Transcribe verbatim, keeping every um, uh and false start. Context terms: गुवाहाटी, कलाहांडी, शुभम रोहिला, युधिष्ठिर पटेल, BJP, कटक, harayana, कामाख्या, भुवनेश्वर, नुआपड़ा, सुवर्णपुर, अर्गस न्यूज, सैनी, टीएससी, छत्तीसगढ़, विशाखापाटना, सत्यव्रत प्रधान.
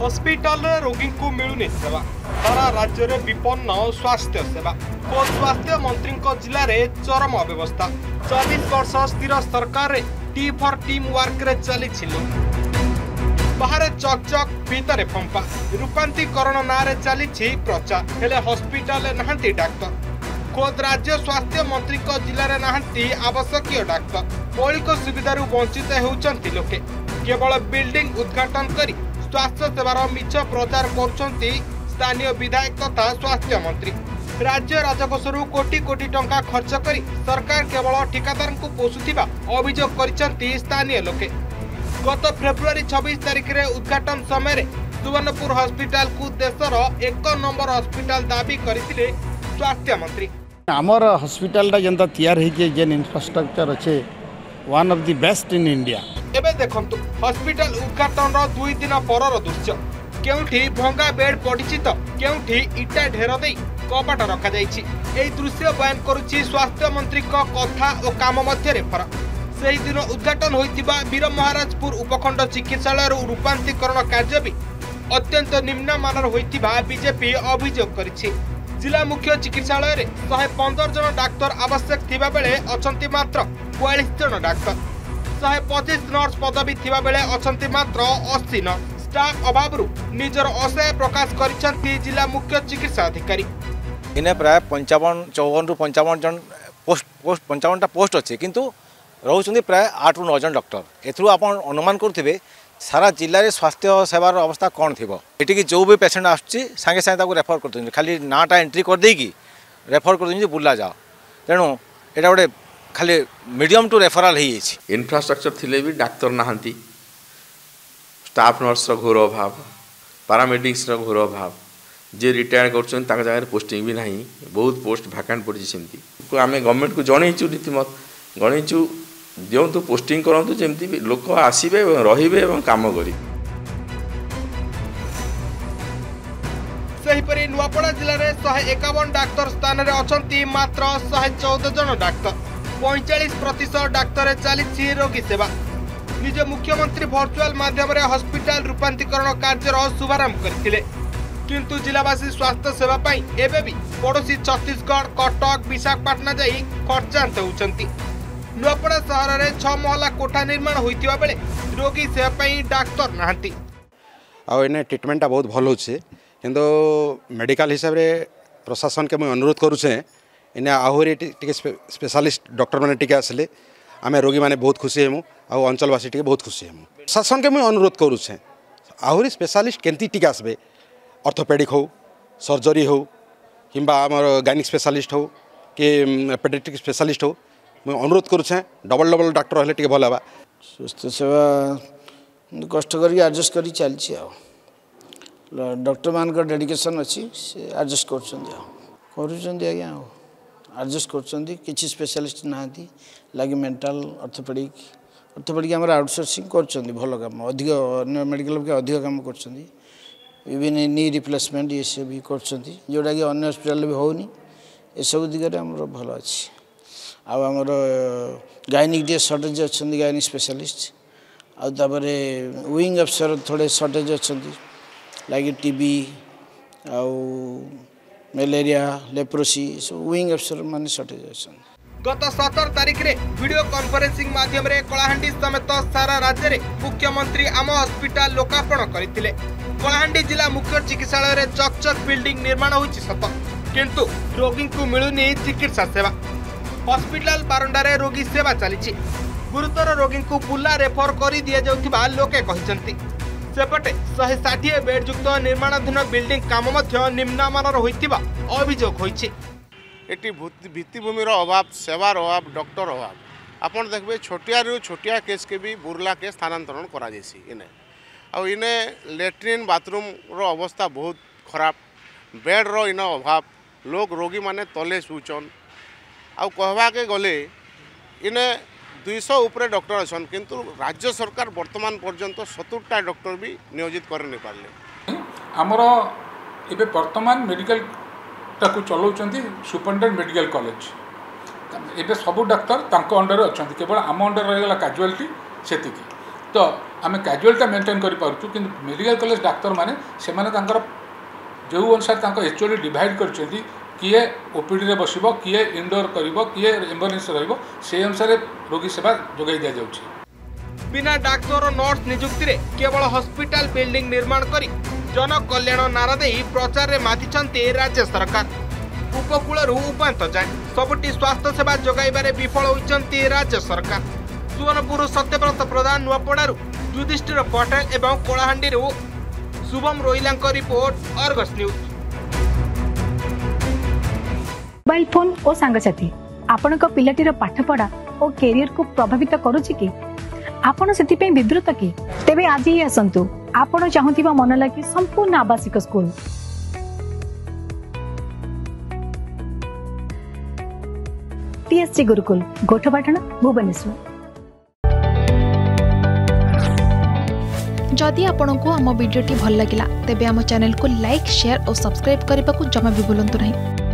Hospital रोगी को मिलुनी सेवा, सारा राज्य में विपन्न स्वास्थ्य सेवा और स्वास्थ्य मंत्री जिले में चरम अव्यवस्था। चौबीस वर्ष स्थिर सरकार रे टी फॉर टीम वर्क रे चली बाहर चकचक भीतर फंपा रूपांतरण ना रे चली प्रचार हेले हस्पिटाल नहांती डाक्टर। खोद राज्य स्वास्थ्य मंत्री जिले में नहांती आवश्यक डाक्टर। मौलिक सुविधारू वंचित होउचंती लोके। केवल बिल्डिंग उद्घाटन करी स्वास्थ्य सेवार मिछ प्रचार करुचंती स्थानीय विधायक तथा स्वास्थ्य मंत्री। राज्य राजकोषरू कोटी कोटी टंका खर्च करी सरकार केवल ठेकेदार को पोषुथिबा अभियोग करिसंती स्थानीय लोके। गत फेब्रुआरी छब्बीस तारीख रे उद्घाटन समय सुवर्णपुर हॉस्पिटल को देशर एक नंबर हॉस्पिटल दाबी करथिले स्वास्थ्य मंत्री। आमर हॉस्पिटल जेंता तैयार हे जेन इंफ्रास्ट्रक्चर अच्छे one of the best in India. एबे देखंतु हॉस्पिटल उद्घाटन रो दुई दिन परर दृश्य। केउठी भंगा बेड पडिछि त केउठी इटा ढेर देई कपाट रखा जाईछि। एई दृश्य बयान करूछि स्वास्थ्य मंत्री को कथा और काम मध्य रे फरक। सेही दिन उद्घाटन होइतिबा वीर महाराजपुर उपखंड चिकित्सालय रो रूपांतरण कार्य भी अत्यंत निम्नमानर होइतिबा बीजेपी अभियोग करिछि। जिला मुख्य चिकित्सालय रे एक सौ पंद्रह जन डाक्टर आवश्यक थिबा बेले अछंती मात्र बयालीस जन डाक्टर। एक सौ पच्चीस नर्स पदवी थिबा बेले अछंती मात्र अस्सी न। स्टाफ अभाव निजर असहाय प्रकाश करिसंती जिला मुख्य चिकित्सा अधिकारी। इने प्राय पंचावन चौवन रु पंचावन जन पोस्ट पोस्ट पंचावन टा पोस्ट अछि किंतु रहउछंती प्राय आठ रु नौ जन डाक्टर। एथरु आपण अनुमान करथिबे सारा जिले में स्वास्थ्य सेवार अवस्था कौन थी। ये जो भी पेसेंट आसुच्छी सांगे सांगे रेफर कर खाली नाटा एंट्री कर देकी रेफर कर बुला जाओ। तेणु यहाँ गोटे खाली मीडियम टू रेफराल हो। इंफ्रास्ट्रक्चर थिले भी डाक्तर नहांती, स्टाफ नर्स घोर अभाव, पारामेडिक्स घोर अभाव, जे रिटायर कर जगह पोस्टिंग भी ना, बहुत पोस्ट भैकांट पड़ी। सेमती आम गवर्नमेंट को जनइचु रीतिमत जनइचु दिंतु पोस्टिंग करूँ जमी लोक आसबे रे कम कर। नुआपड़ा जिले में शहे एकावन डाक्तर स्थान में अच्छा मात्र शहे चौदह जन डाक्तर। पैंचाश प्रतिशत डाक्तर चली रोगी सेवा। निज मुख्यमंत्री भर्चुआल मध्यम हस्पिटाल रूपांतरण कार्यर शुभारंभ करते किंतु जिलावासी स्वास्थ्य सेवाई एवं पड़ोशी छत्तीसगढ़ कटक विशाखापाटना जा खर्चात होती। नुआपड़ा सहर में छह महला कोठा निर्माण होता बेले रोगी सेवाई डाक्तर नहांती। आने ट्रिटमेंटा बहुत भल हो किंतु मेडिकल हिसाब रे प्रशासन के मुझे अनुरोध करुचे इन्हें आहरी स्पेशलिस्ट डॉक्टर मैंने आसले आम रोगी मैंने बहुत खुशी हेमु आउ अंचलवासी टे बहुत खुशी हेमु। प्रशासन के मुझे अनुरोध करुचे आहरी स्पेशलिस्ट केमती टिके आसबे अर्थोपेडिक हो, सर्जरी हो कि गायनिक स्पेशलिस्ट हो कि पेडियाट्रिक स्पेशलिस्ट हो। मुझे अनुरोध करुचे डबल डबल डाक्टर हेल्ले टे भल है। स्वास्थ्य सेवा कष्ट कर आडजस्ट कर चलती डॉक्टर मान का डेडिकेशन अच्छी से आडजस्ट करडजस्ट कर स्पेशलिस्ट नहांती लगे मेंटल अर्थोपेडिक अर्थोपेडिक आम आउटसोर्सिंग करम अधिक मेडिकल अधिक कम कर नी रिप्लेसमेंट ये सब भी करोटा कि अन्य हस्पिटाल भी होनी एसबू दिगरे आम भल अच्छे। आम गायनिक डे सर्टेज अच्छा गायनिक स्पेशलिस्ट आपर विंग अफिसर थोड़े सर्टेज अच्छा लाइक टीबी आउ मलेरिया लेप्रोसी सब विंग अफिसर मान सर्टेज अच्छा। गत सतर तारीख रे वीडियो कॉन्फ्रेंसिंग माध्यम रे कलाहांडी समेत सारा राज्य रे मुख्यमंत्री आम हॉस्पिटल लोकार्पण करथिले। कलाहांडी जिला मुख्य चिकित्सालय रे चकचक बिल्डिंग निर्माण होइछि सत किंतु रोगी को मिलुनी चिकित्सा सेवा। हॉस्पिटल बारंडा रे रोगी सेवा चली गुरुतर रोगी को बुला रेफर कर दि जाउथिबा लोके कहिसंती। सेपटे शहे षाठी बेड युक्त निर्माणाधीन बिल्डिंग काम निम्नमानर होता अभियोग होइछि। एटी भित्तिभूमिर अभाव, सेवार अभाव, डॉक्टर अभाव। आपन देखबे छोटिया रु छोटिया केस के भी बुर्ला के स्थानांतरण करा जैसी। इने आ इने लेट्रिन बाथरूम रो अवस्था बहुत खराब, बेड रो इन अभाव, लोग रोगी माने तले सुचन। आ कहबा के गले इने दुई सौ ऊपर डॉक्टर अच्छन किंतु राज्य सरकार वर्तमान पर्यंत सत्तरटा डॉक्टर भी नियोजित कर नहीं पारे। आमर ए बर्तमान मेडिकल टाकू चलाउछंती सुपरिटेंडेंट मेडिकल कॉलेज एबे सब डाक्टर तांको अंडर अच्छा केवल आम अंडर रही गला कैजुअलिटी सेतिकी तो आम क्याजुआलटा मेन्टेन करूँ कि मेडिकल कॉलेज डाक्तर मैंने से जो अनुसार एक्चुअली डिवाइड कर किए ओपीडी बसब किए इंडोर कर किए एम्बुलेंस रही अनुसार रोगी सेवा जोगाई दि जाऊँगी। बिना डाक्तर और नर्स नियुक्ति केवल हॉस्पिटल बिल्डिंग निर्माण कर जन कल्याण नारा दे प्रचार में माति राज्य सरकार। उपकूलू उपात जाए सबुटी स्वास्थ्य सेवा जोगाइबारे विफल होती राज्य सरकार। सुवर्णपुर सत्यव्रत प्रधान नुआपड़ू युधिष्ठिर पटेल और Kalahandi शुभम रोहिला report अर्गस न्यूज। Mobile phone और सांगसाथी आपण पिलाटीर पाठपढ़ा और कैरियर को प्रभावित करुच कि आपण से विव्रत कि तेबे आज ही आसतु आपण चाहूबा मन लगी संपूर्ण आवासिक स्कूल। टीएससी गुरुकुल गोठपाटण भुवनेश्वर। जदि आपंक आम भिडी भल लगा तेब आम चैनल को लाइक शेयर और सब्सक्राइब करने को जमा भी भूलु नहीं।